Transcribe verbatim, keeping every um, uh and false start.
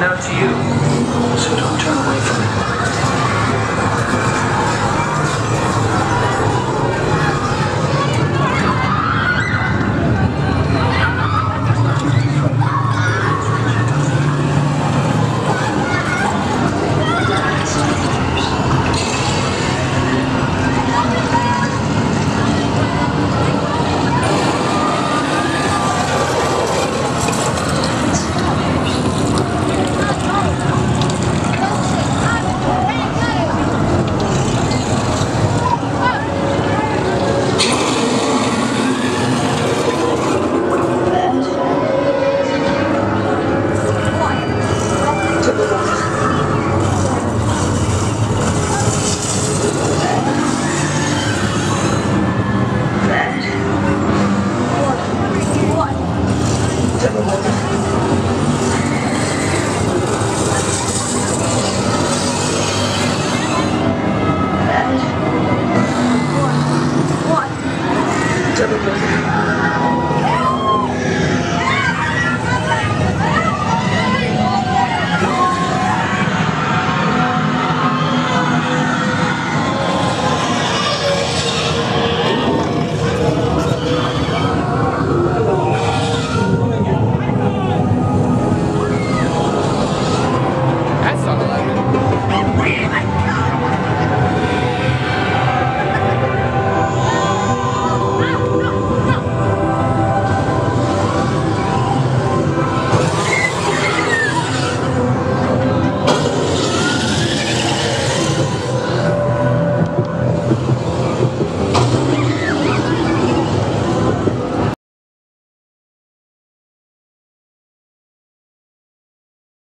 reaching out to you. So don't turn away from it. Thank you.